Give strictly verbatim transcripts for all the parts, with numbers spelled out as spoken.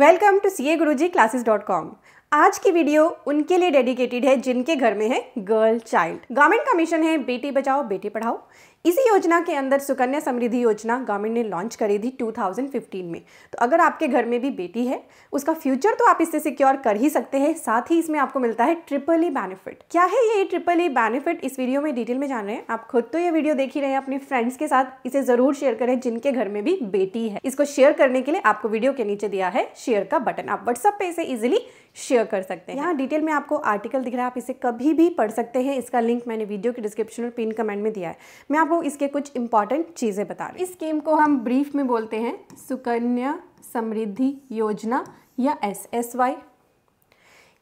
Welcome to C A Guru ji classes dot com. आज की video उनके लिए डेडिकेटेड है जिनके घर में है गर्ल चाइल्ड। गवर्नमेंट का मिशन है बेटी बचाओ बेटी पढ़ाओ। इसी योजना के अंदर सुकन्या समृद्धि योजना गवर्नमेंट ने लॉन्च करी थी दो हज़ार पंद्रह में। तो अगर आपके घर में भी बेटी है, उसका फ्यूचर तो आप इससे सिक्योर कर ही सकते हैं। साथ ही इसमें आपको मिलता है ट्रिपल ई बेनिफिट। क्या है ये ट्रिपल ई बेनिफिट, इस वीडियो में डिटेल में जान रहे हैं। आप खुद तो ये वीडियो देख ही रहे हैं, अपने फ्रेंड्स के साथ इसे जरूर शेयर करें जिनके घर में भी बेटी है। इसको शेयर करने के लिए आपको वीडियो के नीचे दिया है शेयर का बटन, आप व्हाट्सएप पे इसे इजिली शेयर कर सकते हैं। यहाँ डिटेल में आपको आर्टिकल दिख रहा है, आप इसे कभी भी पढ़ सकते हैं। इसका लिंक मैंने वीडियो के डिस्क्रिप्शन और पिन कमेंट में दिया है। मैं आपको इसके कुछ इंपॉर्टेंट चीज़ें बता रही हूँ। इस स्कीम को हम ब्रीफ में बोलते हैं सुकन्या समृद्धि योजना या एस एस वाई।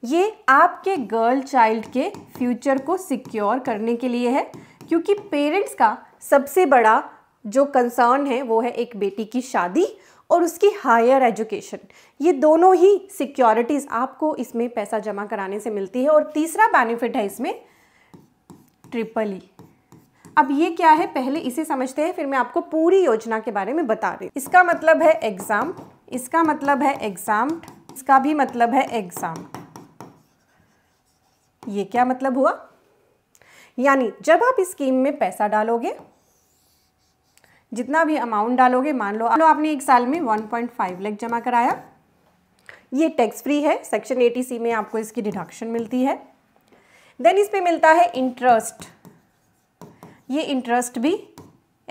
ये आपके गर्ल चाइल्ड के फ्यूचर को सिक्योर करने के लिए है, क्योंकि पेरेंट्स का सबसे बड़ा जो कंसर्न है वो है एक बेटी की शादी और उसकी हायर एजुकेशन। ये दोनों ही सिक्योरिटीज़ आपको इसमें पैसा जमा कराने से मिलती है। और तीसरा बेनिफिट है इसमें ट्रिपल ई। अब ये क्या है पहले इसे समझते हैं, फिर मैं आपको पूरी योजना के बारे में बता रही हूँ। इसका मतलब है एग्ज़ाम, इसका मतलब है एग्ज़ाम, इसका भी मतलब है एग्ज़ाम। ये क्या मतलब हुआ, यानी जब आप इस स्कीम में पैसा डालोगे, जितना भी अमाउंट डालोगे, मान लो आपने एक साल में एक पॉइंट पाँच लाख जमा कराया, ये टैक्स फ्री है, सेक्शन अस्सी सी में आपको इसकी डिडक्शन मिलती है। देन इस पे मिलता है इंटरेस्ट, ये इंटरेस्ट भी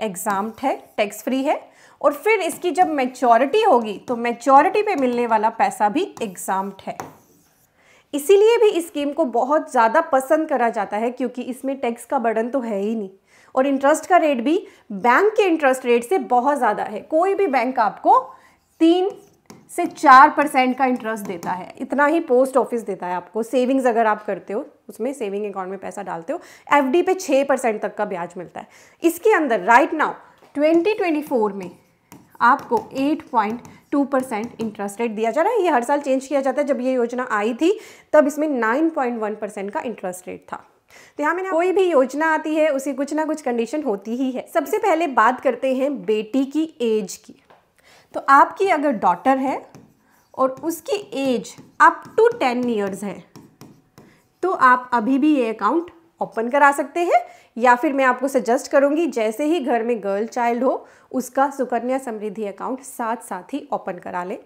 एग्जाम्ट है, टैक्स फ्री है। और फिर इसकी जब मैच्योरिटी होगी तो मैच्योरिटी पे मिलने वाला पैसा भी एग्जाम्ट है। इसीलिए भी इस स्कीम को बहुत ज़्यादा पसंद करा जाता है, क्योंकि इसमें टैक्स का बर्डन तो है ही नहीं और इंटरेस्ट का रेट भी बैंक के इंटरेस्ट रेट से बहुत ज़्यादा है। कोई भी बैंक आपको तीन से चार परसेंट का इंटरेस्ट देता है, इतना ही पोस्ट ऑफिस देता है आपको। सेविंग्स अगर आप करते हो, उसमें सेविंग अकाउंट में पैसा डालते हो, एफडी पे छः परसेंट तक का ब्याज मिलता है। इसके अंदर right now twenty twenty four में आपको eight point two percent interest rate दिया जा रहा है। ये हर साल चेंज किया जाता है। जब ये योजना आई थी तब इसमें नाइन पॉइंट वन परसेंट का इंटरेस्ट रेट था। तो यहाँ मैंने, कोई भी योजना आती है उसी कुछ ना कुछ कंडीशन होती ही है। सबसे पहले बात करते हैं बेटी की एज की। तो आपकी अगर डॉटर है और उसकी age up to ten years है तो आप अभी भी ये अकाउंट ओपन करा सकते हैं। या फिर मैं आपको सजेस्ट करूँगी जैसे ही घर में गर्ल चाइल्ड हो उसका सुकन्या समृद्धि अकाउंट साथ साथ ही ओपन करा लें।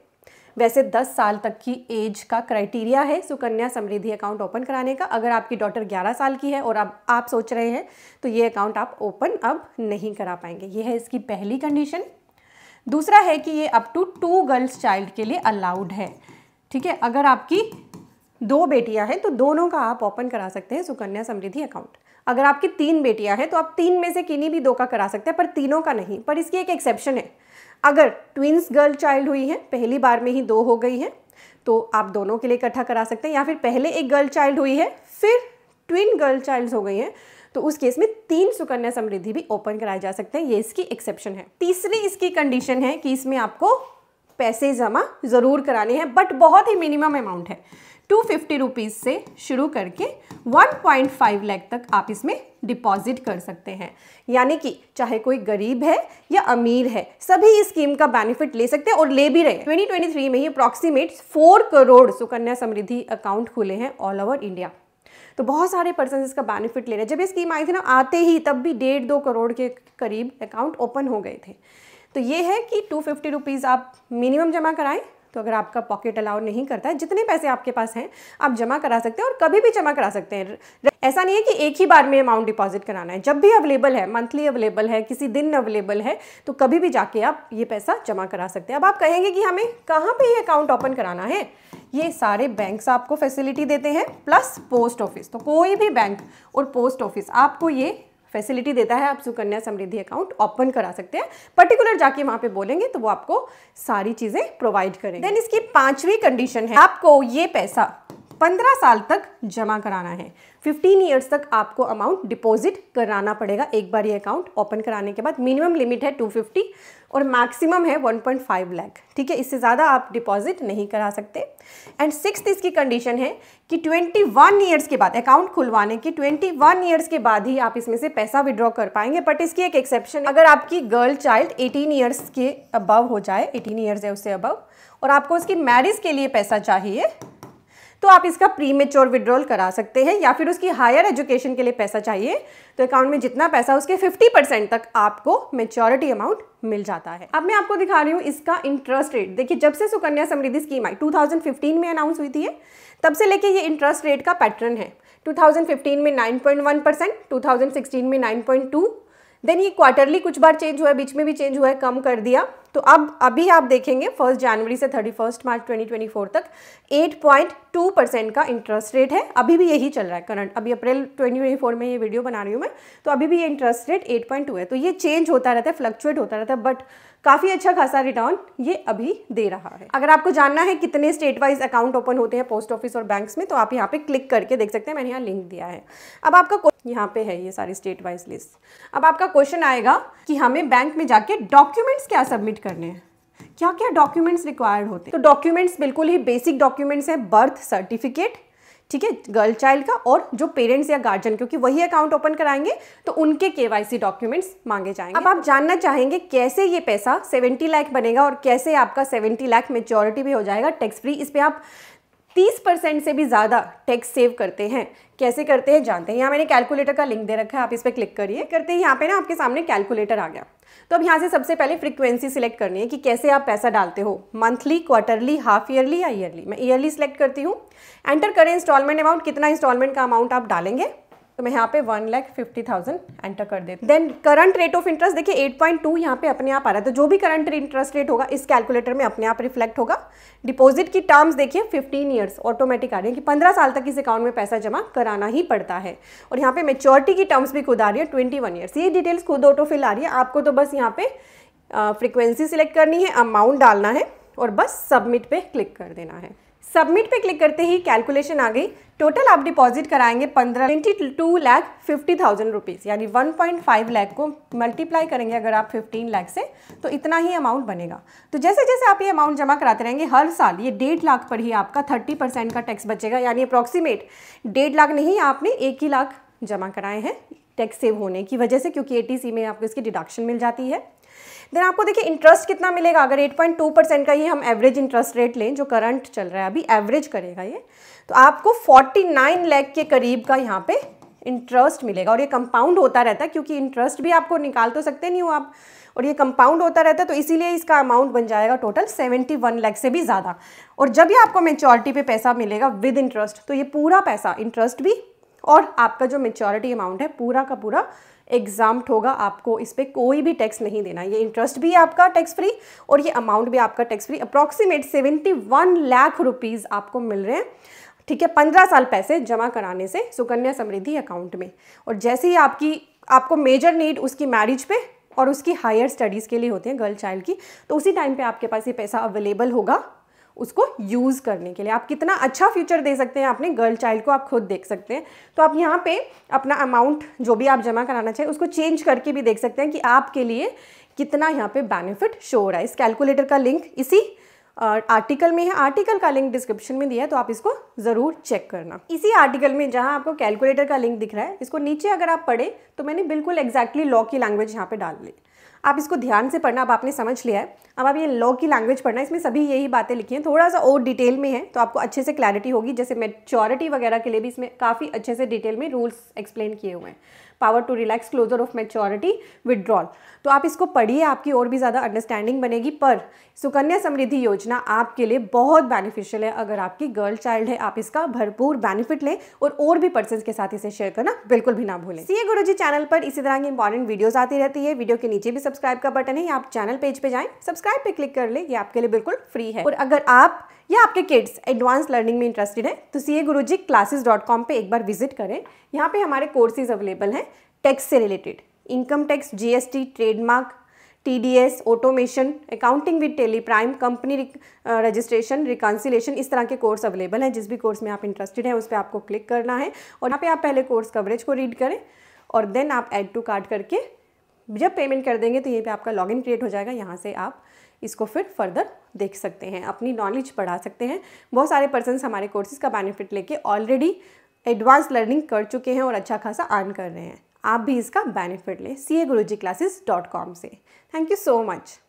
वैसे दस साल तक की एज का क्राइटेरिया है सुकन्या समृद्धि अकाउंट ओपन कराने का। अगर आपकी डॉटर ग्यारह साल की है और अब आप, आप सोच रहे हैं तो ये अकाउंट आप ओपन अब नहीं करा पाएंगे। ये है इसकी पहली कंडीशन। दूसरा है कि ये up to two girls child के लिए अलाउड है। ठीक है, अगर आपकी दो बेटियां हैं तो दोनों का आप ओपन करा सकते हैं सुकन्या समृद्धि अकाउंट। अगर आपकी तीन बेटियां हैं तो आप तीन में से किन्हीं भी दो का करा सकते हैं, पर तीनों का नहीं। पर इसकी एक एक्सेप्शन है, अगर ट्विंस गर्ल चाइल्ड हुई है, पहली बार में ही दो हो गई हैं, तो आप दोनों के लिए इकट्ठा करा सकते हैं। या फिर पहले एक गर्ल चाइल्ड हुई है फिर ट्विन गर्ल चाइल्ड्स हो गई हैं तो उस केस में तीन सुकन्या समृद्धि भी ओपन कराए जा सकते हैं। ये इसकी एक्सेप्शन है। तीसरी इसकी कंडीशन है कि इसमें आपको पैसे जमा ज़रूर कराने हैं, बट बहुत ही मिनिमम अमाउंट है। टू फिफ्टी रुपीज़ से शुरू करके वन पॉइंट फाइव लैख तक आप इसमें डिपॉजिट कर सकते हैं। यानी कि चाहे कोई गरीब है या अमीर है, सभी इस स्कीम का बेनिफिट ले सकते हैं और ले भी रहे हैं। ट्वेंटी ट्वेंटी थ्री में ही approximate four crore Sukanya Samriddhi account खुले हैं ऑल ओवर इंडिया। तो बहुत सारे पर्सन इसका बेनिफिट ले रहे हैं। जब ये स्कीम आई थी ना, आते ही तब भी डेढ़ दो करोड़ के करीब अकाउंट ओपन हो गए थे। तो ये है कि टू फिफ्टी रुपीज़ आप मिनिमम जमा कराएं। तो अगर आपका पॉकेट अलाउ नहीं करता है, जितने पैसे आपके पास हैं आप जमा करा सकते हैं और कभी भी जमा करा सकते हैं। ऐसा नहीं है कि एक ही बार में अमाउंट डिपॉजिट कराना है, जब भी अवेलेबल है, मंथली अवेलेबल है, किसी दिन अवेलेबल है, तो कभी भी जाके आप ये पैसा जमा करा सकते हैं। अब आप कहेंगे कि हमें कहाँ पे ये अकाउंट ओपन कराना है, ये सारे बैंक्स आपको फैसिलिटी देते हैं प्लस पोस्ट ऑफिस। तो कोई भी बैंक और पोस्ट ऑफिस आपको ये फैसिलिटी देता है, आप सुकन्या समृद्धि अकाउंट ओपन करा सकते हैं। पर्टिकुलर जाके वहाँ पे बोलेंगे तो वो आपको सारी चीज़ें प्रोवाइड करेंगे। देन इसकी पांचवी कंडीशन है, आपको ये पैसा पंद्रह साल तक जमा कराना है। फिफ्टीन ईयर्स तक आपको अमाउंट डिपॉजिट कराना पड़ेगा। एक बार ये अकाउंट ओपन कराने के बाद मिनिमम लिमिट है टू फिफ्टी और मैक्सिमम है वन पॉइंट फाइव लाख, ठीक है। इससे ज़्यादा आप डिपॉजिट नहीं करा सकते। एंड सिक्स्थ इसकी कंडीशन है कि ट्वेंटी वन ईयर्स के बाद, अकाउंट खुलवाने के ट्वेंटी वन ईयर्स के बाद ही आप इसमें से पैसा विड्रॉ कर पाएंगे। बट इसकी एक एक्सेप्शन, अगर आपकी गर्ल चाइल्ड एटीन ईयर्स के अबव हो जाए, एटीन ईयर्स है उससे अबव, और आपको उसकी मैरिज के लिए पैसा चाहिए तो आप इसका प्री मेच्योर विड्रॉल करा सकते हैं। या फिर उसकी हायर एजुकेशन के लिए पैसा चाहिए तो अकाउंट में जितना पैसा उसके फिफ्टी परसेंट तक आपको मेच्योरिटी अमाउंट मिल जाता है। अब मैं आपको दिखा रही हूँ इसका इंटरेस्ट रेट। देखिए, जब से सुकन्या समृद्धि स्कीम आई टू थाउजेंड फिफ्टीन में अनाउंस हुई थी, तब से लेके ये इंटरेस्ट रेट का पैटर्न है। टू थाउजेंड फिफ्टीन में nine point one percent, two thousand sixteen में नाइन पॉइंट टू, देन ये क्वार्टरली कुछ बार चेंज हुआ है, बीच में भी चेंज हुआ है, कम कर दिया। तो अब अभी आप देखेंगे फर्स्ट जनवरी से thirty first March twenty twenty four तक एट पॉइंट टू परसेंट का इंटरेस्ट रेट है। अभी भी यही चल रहा है करंट। अभी अप्रैल ट्वेंटी ट्वेंटी फोर में ये वीडियो बना रही हूँ मैं, तो अभी भी ये interest rate eight point two है। तो ये चेंज होता रहता है, फ्लक्चुएट होता रहता है, बट काफ़ी अच्छा खासा रिटर्न ये अभी दे रहा है। अगर आपको जानना है कितने स्टेट वाइज अकाउंट ओपन होते हैं पोस्ट ऑफिस और बैंक्स में, तो आप यहाँ पे क्लिक करके देख सकते हैं, मैंने यहाँ लिंक दिया है। अब आपका यहाँ पे है ये सारी स्टेट वाइज लिस्ट। अब आपका क्वेश्चन आएगा कि हमें बैंक में जाके डॉक्यूमेंट्स क्या सबमिट करने हैं, क्या क्या डॉक्यूमेंट्स रिक्वायर्ड होते हैं। तो डॉक्यूमेंट्स बिल्कुल ही बेसिक डॉक्यूमेंट्स हैं, बर्थ सर्टिफिकेट, ठीक है, गर्ल चाइल्ड का, और जो पेरेंट्स या गार्जियन, क्योंकि वही अकाउंट ओपन कराएंगे तो उनके केवाईसी डॉक्यूमेंट्स मांगे जाएंगे। अब आप जानना चाहेंगे कैसे ये पैसा सत्तर लाख बनेगा और कैसे आपका सत्तर लाख मेच्योरिटी भी हो जाएगा टैक्स फ्री। इस पे आप तीस परसेंट से भी ज़्यादा टैक्स सेव करते हैं। कैसे करते हैं जानते हैं। यहाँ मैंने कैलकुलेटर का लिंक दे रखा है, आप इस पर क्लिक करिए। करते ही यहाँ पे ना आपके सामने कैलकुलेटर आ गया। तो अब यहाँ से सबसे पहले फ्रीक्वेंसी सिलेक्ट करनी है कि कैसे आप पैसा डालते हो, मंथली, क्वार्टरली, हाफ ईयरली या ईयरली। मैं ईयरली सिलेक्ट करती हूँ। एंटर करें इंस्टॉलमेंट अमाउंट, कितना इंस्टॉलमेंट का अमाउंट आप डालेंगे। तो मैं यहाँ पे one lakh fifty thousand enter कर देती हूँ। Then current rate of interest देखिए एट पॉइंट टू यहाँ पे अपने आप आ रहा है। तो जो भी करंट इंटरेस्ट रेट होगा इस कैलकुलेटर में अपने आप रिफ्लेक्ट होगा। डिपॉजिट की टर्म्स देखिए फिफ्टीन ईयर्स ऑटोमेटिक आ रही है कि पंद्रह साल तक इस अकाउंट में पैसा जमा कराना ही पड़ता है। और यहाँ पे मेच्योरिटी की टर्म्स भी खुद आ रही है ट्वेंटी वन ईयर्स। ये डिटेल्स खुद ऑटो फिल आ रही है, आपको तो बस यहाँ पे फ्रिक्वेंसी सिलेक्ट करनी है, अमाउंट डालना है और बस सबमिट पे क्लिक कर देना है। सबमिट पे क्लिक करते ही कैलकुलेशन आ गई। टोटल आप डिपॉजिट कराएंगे पंद्रह twenty two lakh fifty thousand rupees, यानी वन पॉइंट फाइव लाख को मल्टीप्लाई करेंगे अगर आप फिफ्टीन लाख से, तो इतना ही अमाउंट बनेगा। तो जैसे जैसे आप ये अमाउंट जमा कराते रहेंगे हर साल ये डेढ़ लाख पर ही आपका थर्टी परसेंट का टैक्स बचेगा। यानी अप्रॉक्सीमेट डेढ़ लाख नहीं, आपने एक ही लाख जमा कराए हैं टैक्स सेव होने की वजह से, क्योंकि एटीसी में आपको इसकी डिडक्शन मिल जाती है। देन आपको देखिए इंटरेस्ट कितना मिलेगा। अगर एट पॉइंट टू परसेंट का ये हम एवरेज इंटरेस्ट रेट लें जो करंट चल रहा है, अभी एवरेज करेगा ये, तो आपको फोर्टी नाइन लाख के करीब का यहाँ पे इंटरेस्ट मिलेगा। और ये कंपाउंड होता रहता है, क्योंकि इंटरेस्ट भी आपको निकाल तो सकते नहीं हो आप, और ये कंपाउंड होता रहता है, तो इसीलिए इसका अमाउंट बन जाएगा टोटल सेवेंटी वन लाख से भी ज़्यादा। और जब ये आपको मेच्योरिटी पे पैसा मिलेगा विद इंटरेस्ट, तो ये पूरा पैसा, इंटरेस्ट भी और आपका जो मेच्योरिटी अमाउंट है, पूरा का पूरा एग्जाम्प्ट होगा। आपको इस पर कोई भी टैक्स नहीं देना। ये इंटरेस्ट भी आपका टैक्स फ्री और ये अमाउंट भी आपका tax free. Approximate seventy one lakh rupees आपको मिल रहे हैं, ठीक है, पंद्रह साल पैसे जमा कराने से सुकन्या समृद्धि अकाउंट में। और जैसे ही आपकी, आपको मेजर नीड उसकी मैरिज पे और उसकी हायर स्टडीज़ के लिए होते हैं गर्ल चाइल्ड की, तो उसी टाइम पर आपके पास ये पैसा अवेलेबल होगा उसको यूज़ करने के लिए। आप कितना अच्छा फ्यूचर दे सकते हैं अपने गर्ल चाइल्ड को, आप खुद देख सकते हैं। तो आप यहाँ पे अपना अमाउंट जो भी आप जमा कराना चाहिए उसको चेंज करके भी देख सकते हैं कि आपके लिए कितना यहाँ पे बेनिफिट शो हो रहा है। इस कैलकुलेटर का लिंक इसी आर्टिकल में है, आर्टिकल का लिंक डिस्क्रिप्शन में दिया है, तो आप इसको ज़रूर चेक करना। इसी आर्टिकल में जहाँ आपको कैलकुलेटर का लिंक दिख रहा है, इसको नीचे अगर आप पढ़े तो मैंने बिल्कुल एग्जैक्टली लॉ की लैंग्वेज यहाँ पर डाल ली। आप इसको ध्यान से पढ़ना, अब आपने समझ लिया है। अब आप ये लॉ की लैंग्वेज पढ़ना, इसमें सभी यही बातें लिखी हैं, थोड़ा सा और डिटेल में है तो आपको अच्छे से क्लैरिटी होगी। जैसे मैच्योरिटी वगैरह के लिए भी इसमें काफ़ी अच्छे से डिटेल में रूल्स एक्सप्लेन किए हुए हैं। Power to relax closure of maturity withdrawal, तो आप इसको पढ़िए, आपकी और भी ज़्यादा अंडरस्टैंडिंग बनेगी। पर सुकन्या समृद्धि योजना आपके लिए बहुत बेनिफिशियल है। अगर आपकी गर्ल चाइल्ड है, आप इसका भरपूर बेनिफिट लें और और भी पर्सन के साथ इसे शेयर करना बिल्कुल भी ना भूलें। सीए गुरुजी चैनल पर इसी तरह की इंपॉर्टेंट वीडियोज़ आती रहती है। वीडियो के नीचे भी सब्सक्राइब का बटन है, या आप चैनल पेज पे जाएं, सब्सक्राइब पे क्लिक कर ले, ये आपके लिए बिल्कुल फ्री है। और अगर आप या आपके किड्स एडवांस लर्निंग में इंटरेस्टेड हैं तो C A Guruji classes dot com पे एक बार विजिट करें। यहाँ पे हमारे कोर्सेज अवेलेबल हैं टैक्स से related, income tax, G S T, trademark, T D S, automation, accounting with Tally Prime, company registration, reconciliation, इस तरह के कोर्स अवेलेबल हैं। जिस भी कोर्स में आप इंटरेस्टेड हैं उस पर आपको क्लिक करना है और यहाँ पे आप पहले कोर्स कवरेज को रीड करें और देन आप ऐड टू कार्ट करके जब पेमेंट कर देंगे तो यहीं पे आपका लॉगिन क्रिएट हो जाएगा। यहाँ से आप इसको फिर फर्दर देख सकते हैं, अपनी नॉलेज बढ़ा सकते हैं। बहुत सारे पर्सन्स हमारे कोर्सेज़ का बेनिफिट लेके ऑलरेडी एडवांस लर्निंग कर चुके हैं और अच्छा खासा अर्न कर रहे हैं। आप भी इसका बेनिफिट लें C A Guruji classes dot com से। Thank you so much.